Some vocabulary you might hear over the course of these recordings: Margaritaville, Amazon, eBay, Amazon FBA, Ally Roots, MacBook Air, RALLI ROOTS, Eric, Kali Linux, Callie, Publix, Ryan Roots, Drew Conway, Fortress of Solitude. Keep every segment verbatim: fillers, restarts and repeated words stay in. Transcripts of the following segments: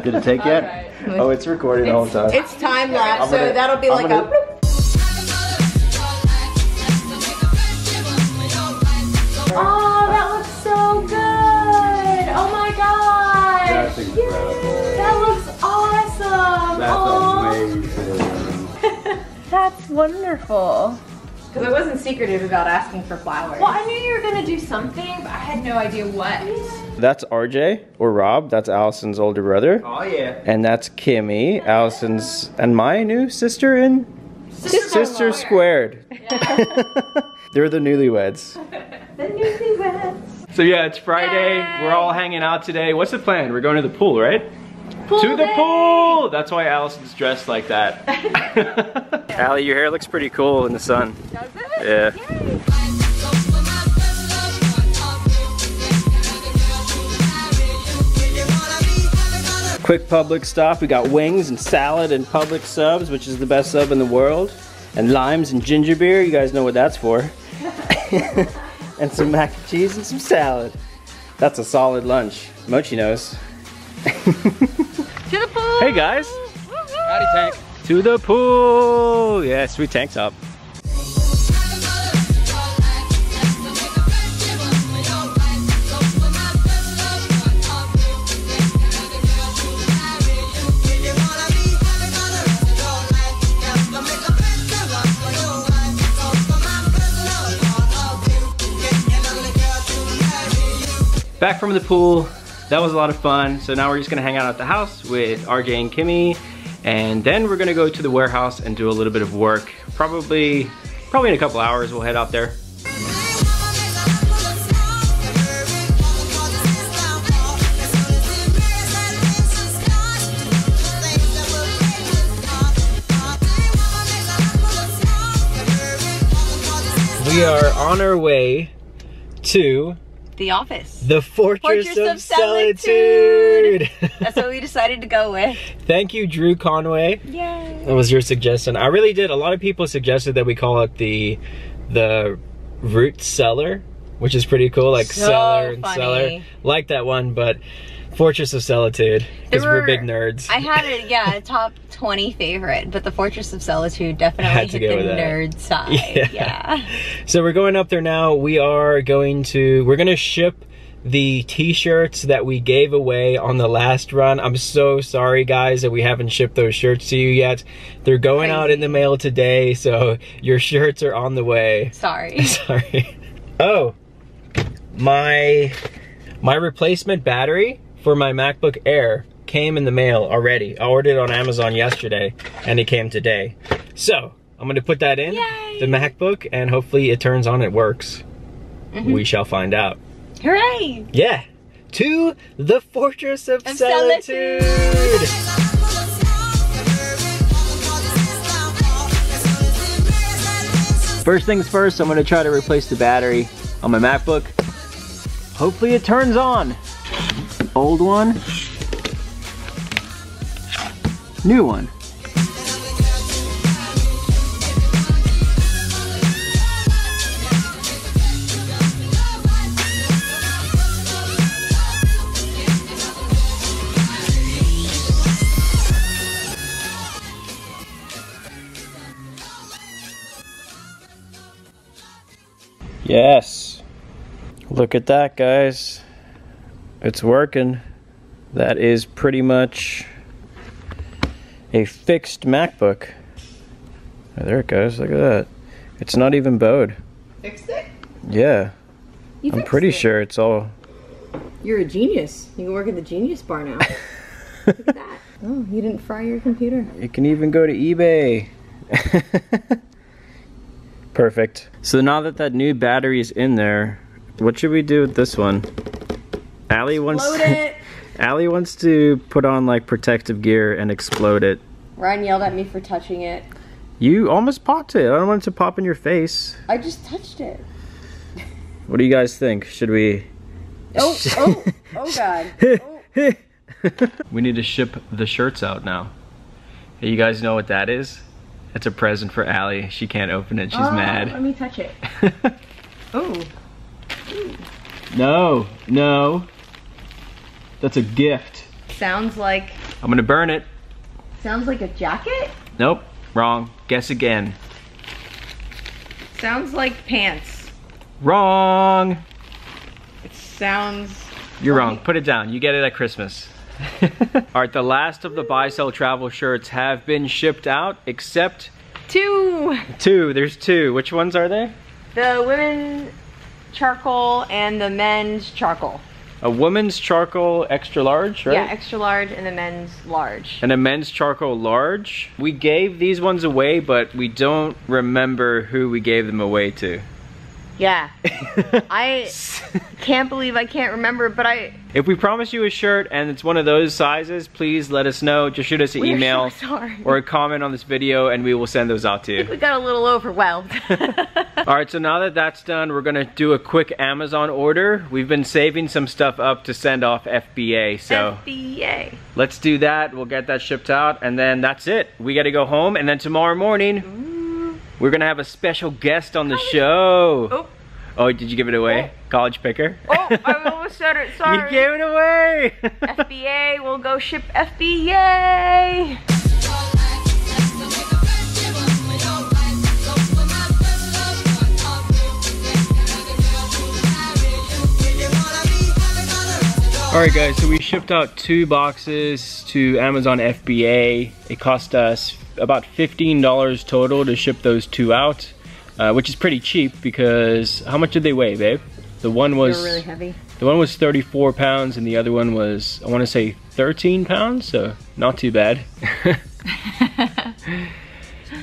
Did it take yet? Right. Oh, it's recording the whole time. It's time lapse, so gonna, that'll be I'm like gonna, a. Oh, that looks so good! Oh my gosh! That's incredible. That looks awesome. That's Aww. amazing. That's wonderful. Because I wasn't secretive about asking for flowers. Well, I knew you were gonna do something, but I had no idea what. Yeah. That's R J, or Rob, that's Allison's older brother. Oh yeah. And that's Kimmy, yeah. Allison's, and my new sister in? Sister, sister squared. Yeah. They're the newlyweds. The newlyweds. So yeah, it's Friday, Yay. We're all hanging out today. What's the plan? We're going to the pool, right? Pool to the day. pool! That's why Allison's dressed like that. Yeah. Ally, your hair looks pretty cool in the sun. Does it? Yeah. Yay. Quick Publix stop. We got wings and salad and Publix subs, which is the best sub in the world. And limes and ginger beer. You guys know what that's for. And some mac and cheese and some salad. That's a solid lunch. Mochi knows. To the pool! Hey guys! Howdy, Tank. To the pool! Yeah, sweet tank top. Back from the pool. That was a lot of fun. So now we're just gonna hang out at the house with R J and Kimmy, and then we're gonna go to the warehouse and do a little bit of work. Probably, probably in a couple hours we'll head out there. We are on our way to the office. The Fortress, Fortress of, of Solitude. Solitude. That's what we decided to go with. Thank you, Drew Conway. Yay. That was your suggestion. I really did. A lot of people suggested that we call it the the root cellar, which is pretty cool. Like so cellar and funny. cellar. Like that one, but Fortress of Solitude, because we're big nerds. I had a, yeah, a top twenty favorite, but the Fortress of Solitude definitely hit the nerd side. Yeah. yeah. So we're going up there now. We are going to, we're going to ship the t-shirts that we gave away on the last run. I'm so sorry guys that we haven't shipped those shirts to you yet. They're going Crazy. out in the mail today, so your shirts are on the way. Sorry. Sorry. Oh, my, my replacement battery for my MacBook Air came in the mail already. I ordered it on Amazon yesterday and it came today. So I'm gonna put that in Yay. the MacBook and hopefully it turns on, it works. Mm-hmm. We shall find out. Hooray! Yeah, to the Fortress of, of Solitude. Solitude. First things first, I'm gonna try to replace the battery on my MacBook. Hopefully it turns on. Old one, new one. Yes, look at that guys. It's working. That is pretty much a fixed MacBook. Oh, there it goes, look at that. It's not even bowed. Fixed it? Yeah. You I'm pretty it. sure it's all... You're a genius. You can work at the Genius Bar now. Look at that. Oh, you didn't fry your computer. You can even go to eBay. Perfect. So now that that new battery is in there, what should we do with this one? Ally wants, to, Ally wants to put on like protective gear and explode it. Ryan yelled at me for touching it. You almost popped it. I don't want it to pop in your face. I just touched it. What do you guys think? Should we? Oh, oh, oh God. Oh. We need to ship the shirts out now. Hey, you guys know what that is? It's a present for Ally. She can't open it. She's oh, mad. Let me touch it. Oh. Ooh. No, no. That's a gift. Sounds like I'm gonna burn it. Sounds like a jacket? Nope, wrong. Guess again. Sounds like pants. Wrong. It sounds... You're like... wrong. Put it down. You get it at Christmas. Alright, the last of the buy, sell, travel shirts have been shipped out, except... Two. Two. There's two. Which ones are they? The women's charcoal and the men's charcoal. A woman's charcoal extra large, right? Yeah, extra large, and a men's large. And a men's charcoal large. We gave these ones away, but we don't remember who we gave them away to. Yeah. I can't believe I can't remember, but I... If we promise you a shirt and it's one of those sizes, please let us know. Just shoot us an We're email so or a comment on this video and we will send those out to you. I think we got a little overwhelmed. All right, so now that that's done, we're gonna do a quick Amazon order. We've been saving some stuff up to send off F B A, so. F B A. Let's do that, we'll get that shipped out, and then that's it. We gotta go home, and then tomorrow morning, Ooh. We're gonna have a special guest on the Hi. Show. Oh. Oh, did you give it away? Oh. College picker? Oh, I almost said it, sorry. You gave it away! F B A, we'll go ship F B A! Alright guys, so we shipped out two boxes to Amazon F B A. It cost us about fifteen dollars total to ship those two out. Uh, which is pretty cheap because how much did they weigh, babe? The one was they were really heavy. The one was thirty-four pounds and the other one was, I want to say, thirteen pounds, so not too bad.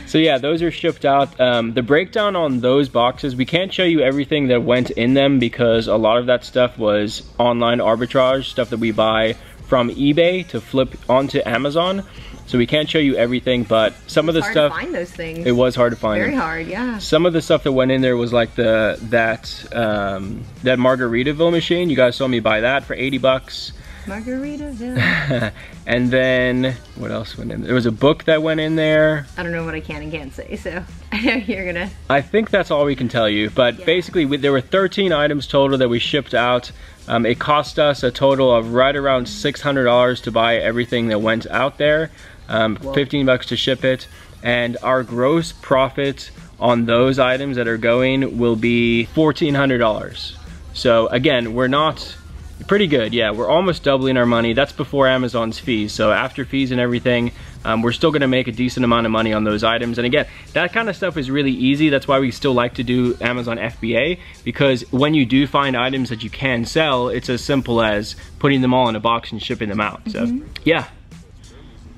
So yeah, those are shipped out. Um, the breakdown on those boxes, we can't show you everything that went in them because a lot of that stuff was online arbitrage, stuff that we buy from eBay to flip onto Amazon. So we can't show you everything, but some of the stuff. It's hard to find those things. It was hard to find. Very hard, yeah. Some of the stuff that went in there was like the that um, that Margaritaville machine. You guys saw me buy that for eighty bucks. Margaritaville. And then what else went in there? There was a book that went in there. I don't know what I can and can't say, so I know you're gonna. I think that's all we can tell you, but yeah. Basically we, there were thirteen items total that we shipped out. Um, it cost us a total of right around six hundred dollars to buy everything that went out there. Um, fifteen bucks to ship it, and our gross profit on those items that are going will be fourteen hundred dollars. So again, we're not pretty good. Yeah, we're almost doubling our money. That's before Amazon's fees. So after fees and everything, um, we're still gonna make a decent amount of money on those items. And again, that kind of stuff is really easy. That's why we still like to do Amazon F B A, because when you do find items that you can sell, it's as simple as putting them all in a box and shipping them out. Mm-hmm. So yeah.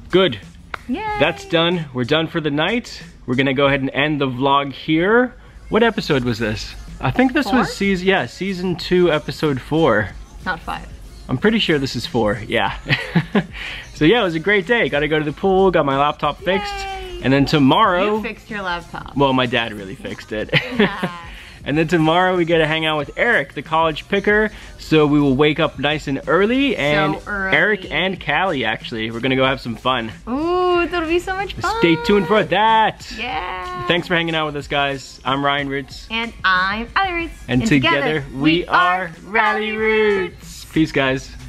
Good. Yay. That's done. We're done for the night. We're gonna go ahead and end the vlog here. What episode was this? I think this four? Was season, yeah, season two, episode four. Not five. I'm pretty sure this is four, yeah. So yeah, it was a great day. Gotta go to the pool, got my laptop fixed. Yay. And then tomorrow. You fixed your laptop. Well, my dad really fixed it. Yeah. And then tomorrow we get to hang out with Eric, the college picker. So we will wake up nice and early, and so early. Eric and Callie, actually. We're gonna go have some fun. Ooh, that'll be so much fun. Stay tuned for that. Yeah. Thanks for hanging out with us, guys. I'm Ryan Roots. And I'm Ally Roots. And, and together, together we, we are Rally Roots. Roots. Peace, guys.